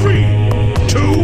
3, 2,